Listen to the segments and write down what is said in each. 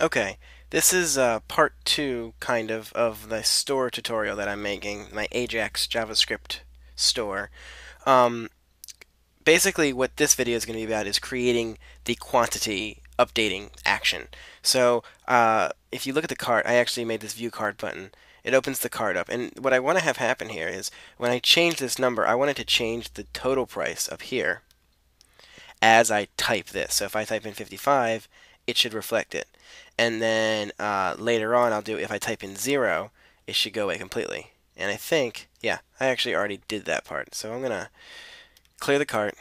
Okay, this is part two, kind of the store tutorial that I'm making, my Ajax JavaScript store. Basically, what this video is going to be about is creating the quantity updating action. So, if you look at the cart, I actually made this view cart button. It opens the cart up, and what I want to have happen here is, when I change this number, I want it to change the total price up here as I type this. So if I type in 55, it should reflect it. And then later on, I'll do, if I type in 0, it should go away completely. And I think, yeah, I actually already did that part. So I'm going to clear the cart,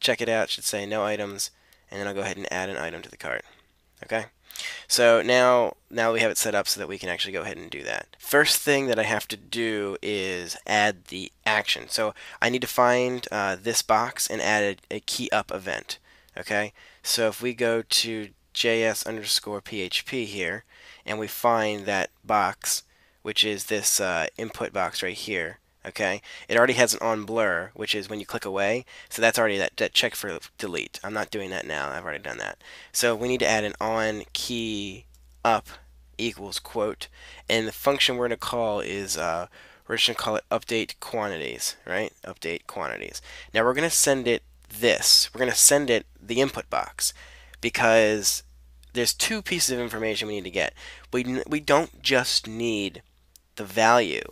check it out, it should say no items, and then I'll go ahead and add an item to the cart. Okay? So now we have it set up so that we can actually go ahead and do that. First thing that I have to do is add the action. So I need to find this box and add a key up event. Okay? So if we go to js_php here, and we find that box, which is this input box right here. Okay, it already has an on blur, which is when you click away. So that's already that check for delete. I'm not doing that now. I've already done that. So we need to add an on key up equals quote, and the function we're going to call is we're just going to call it update quantities, right? Update quantities. Now we're going to send it this. We're going to send it the input box, because there's two pieces of information we need to get. We don't just need the value.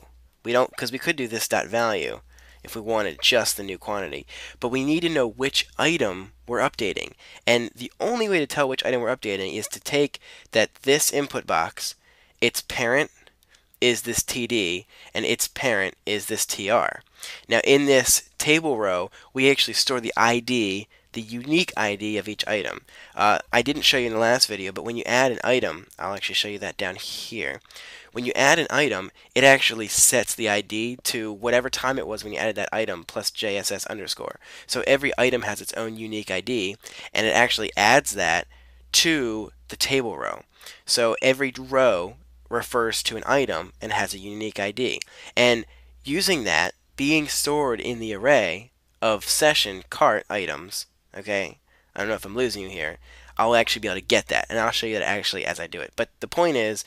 We don't, because we could do this dot value if we wanted just the new quantity, but we need to know which item we're updating. And the only way to tell which item we're updating is to take that this input box, its parent is this TD, and its parent is this TR. Now in this table row, we actually store the ID, the unique ID of each item. I didn't show you in the last video, but when you add an item, I'll actually show you that down here. When you add an item, it actually sets the ID to whatever time it was when you added that item plus JSS underscore. So every item has its own unique ID, and it actually adds that to the table row. So every row refers to an item and has a unique ID. And using that, being stored in the array of session cart items, okay, I don't know if I'm losing you here, I'll actually be able to get that, and I'll show you that actually as I do it. But the point is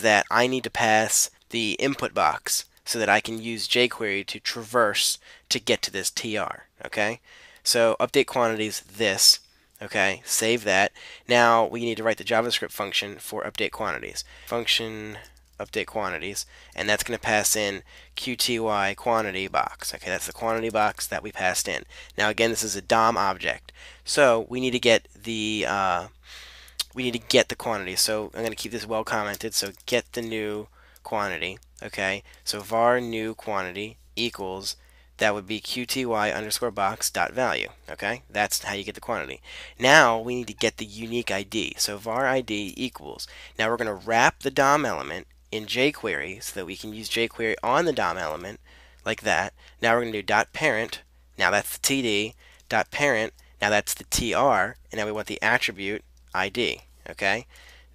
that I need to pass the input box so that I can use jQuery to traverse to get to this TR, okay? So update quantities this, okay, save that. Now we need to write the JavaScript function for update quantities. Function update quantities, and that's going to pass in QTY quantity box. Okay, that's the quantity box that we passed in. Now again, this is a DOM object, so we need to get the quantity. So I'm going to keep this well commented. So get the new quantity. Okay, so var new quantity equals, that would be QTY underscore box dot value. Okay, that's how you get the quantity. Now we need to get the unique ID. So var ID equals. Now we're going to wrap the DOM element in jQuery so that we can use jQuery on the DOM element like that. Now we're going to do dot parent, now that's the TD, dot parent, now that's the TR, and now we want the attribute ID, okay?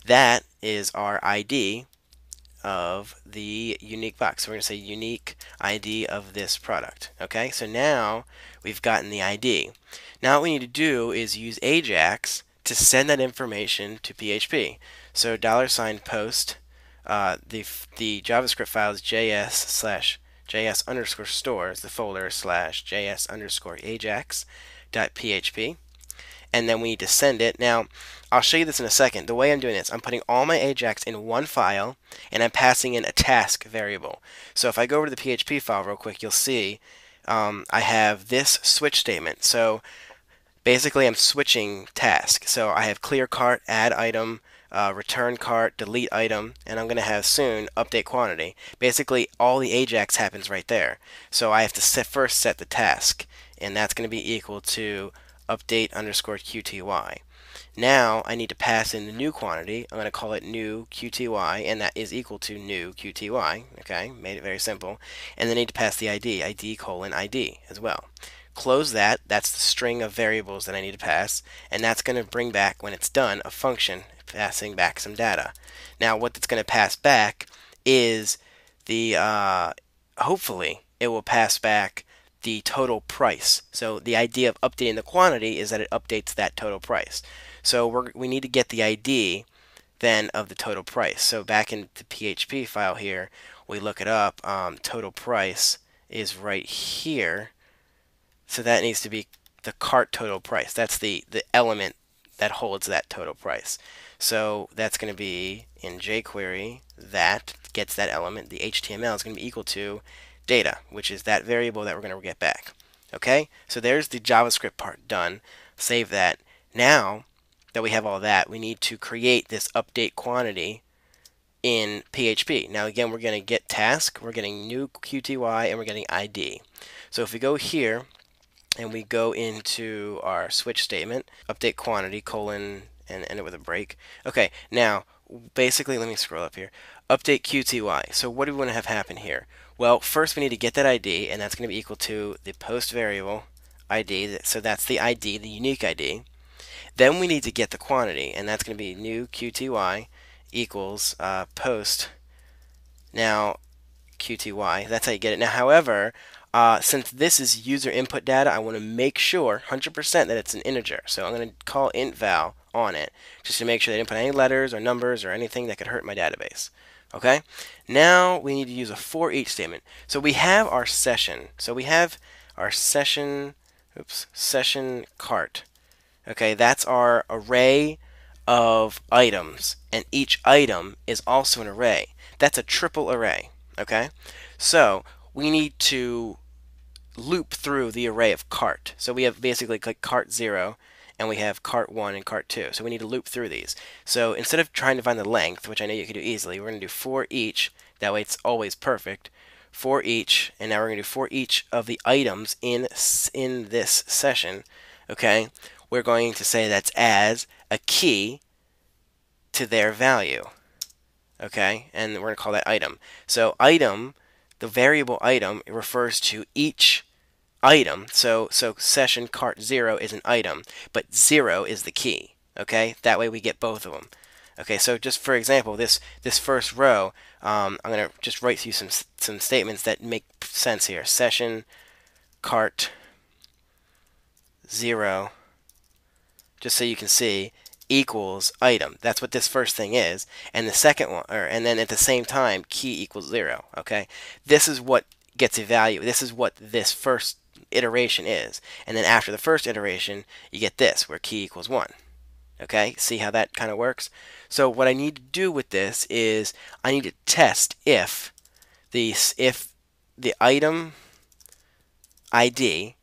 That is our ID of the unique box. So we're going to say unique ID of this product, okay? So now we've gotten the ID. Now what we need to do is use Ajax to send that information to PHP. So $post, the JavaScript file is js underscore store is the folder slash js_ajax.php, and then we need to send it. Now I'll show you this in a second. The way I'm doing this, I'm putting all my Ajax in one file, and I'm passing in a task variable. So if I go over to the PHP file real quick, you'll see I have this switch statement. So basically I'm switching tasks. So I have clear cart, add item, return cart, delete item, and I'm going to have soon update quantity. Basically all the Ajax happens right there. So I have to first set the task, and that's going to be equal to update underscore QTY. Now I need to pass in the new quantity. I'm going to call it new QTY, and that is equal to new QTY. Okay, made it very simple. And then I need to pass the ID, ID colon ID as well. Close that, that's the string of variables that I need to pass, and that's going to bring back, when it's done, a function passing back some data. Now what it's going to pass back is the, hopefully it will pass back the total price. So the idea of updating the quantity is that it updates that total price. So we need to get the ID than of the total price. So back in the PHP file here, we look it up, total price is right here. So that needs to be the cart total price. That's the element that holds that total price. So that's going to be in jQuery, that gets that element. The HTML is going to be equal to data, which is that variable that we're going to get back. Okay, so there's the JavaScript part done. Save that. Now that we have all that, we need to create this update quantity in PHP. Now again, we're going to get task, we're getting new QTY, and we're getting ID. So if we go here and we go into our switch statement, update quantity, colon, and end it with a break. Okay, now basically, let me scroll up here. Update QTY. So what do we want to have happen here? Well, first we need to get that ID, and that's going to be equal to the post variable ID. So that's the ID, the unique ID. Then we need to get the quantity, and that's going to be new QTY equals post. Now QTY. That's how you get it. Now, however, since this is user input data, I want to make sure 100% that it's an integer. So I'm going to call intval on it just to make sure they didn't put any letters or numbers or anything that could hurt my database. Okay? Now we need to use a forEach statement. So we have our session. So we have our session, oops, session cart. Okay, that's our array of items, and each item is also an array. That's a triple array. Okay? So we need to loop through the array of cart. So we have basically like cart 0, and we have cart 1 and cart 2. So we need to loop through these. So instead of trying to find the length, which I know you can do easily, we're going to do for each. That way it's always perfect. For each, and now we're going to do for each of the items in this session. Okay? We're going to say that's as a key to their value. Okay? And we're going to call that item. So item, the variable item, it refers to each item. So session cart 0 is an item, but 0 is the key. Okay, that way we get both of them. Okay, so just for example, this first row, I'm gonna just write through some statements that make sense here. Session cart 0, just so you can see, equals item. That's what this first thing is, and the second one, and then at the same time, key equals 0. Okay, this is what gets a value. This is what this first iteration is, and then after the first iteration, you get this where key equals 1. Okay, see how that kind of works? So what I need to do with this is I need to test if the item ID,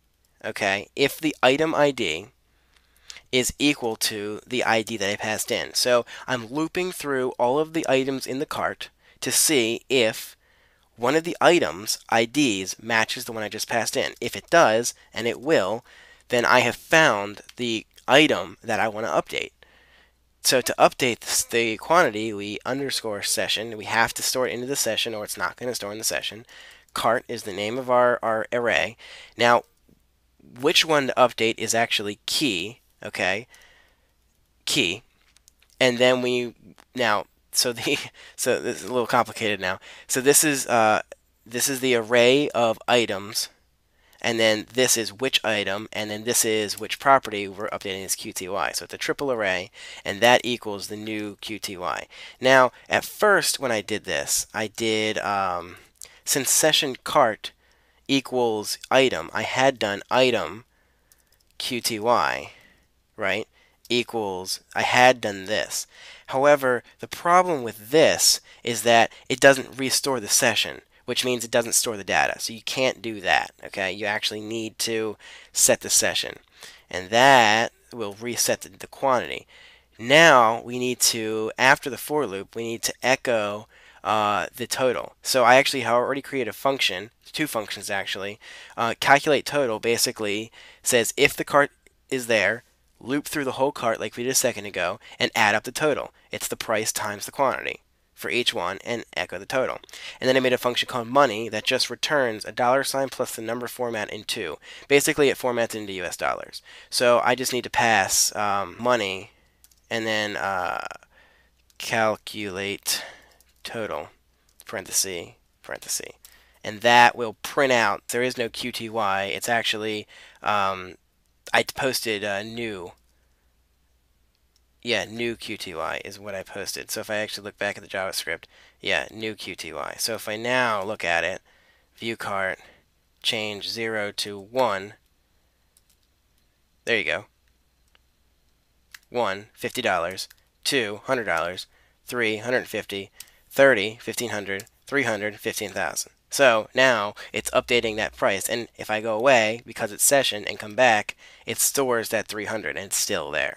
okay, if the item ID is equal to the ID that I passed in. So I'm looping through all of the items in the cart to see if one of the items IDs matches the one I just passed in. If it does, and it will, then I have found the item that I want to update. So to update the quantity, we underscore session. We have to store it into the session, or it's not going to store in the session. Cart is the name of our array. Now, which one to update is actually key. Okay, key, and then we now. So this is a little complicated now. So this is the array of items, and then this is which item, and then this is which property we're updating as QTY. So it's a triple array, and that equals the new QTY. Now, at first, when I did this, I did since session cart equals item, I had done item QTY. Right, equals, I had done this. However, the problem with this is that it doesn't restore the session, which means it doesn't store the data. So you can't do that, okay? You actually need to set the session. And that will reset the quantity. Now, we need to, after the for loop, we need to echo the total. So I actually have already created a function, two functions actually. CalculateTotal basically says if the cart is there, loop through the whole cart like we did a second ago, and add up the total. It's the price times the quantity for each one, and echo the total. And then I made a function called money that just returns a $ plus the number format in 2. Basically, it formats into US dollars. So I just need to pass money and then calculate total, parenthesis, parenthesis. And that will print out. There is no QTY. It's actually I posted a new yeah, new QTY is what I posted. So if I actually look back at the JavaScript, yeah, new QTY. So if I now look at it, view cart, change 0 to 1, there you go. 1, $50, 2, $100, 3, $150, 30, 1,500, 300, 15,000. So now it's updating that price, and if I go away because it's session and come back, it stores that 300 and it's still there.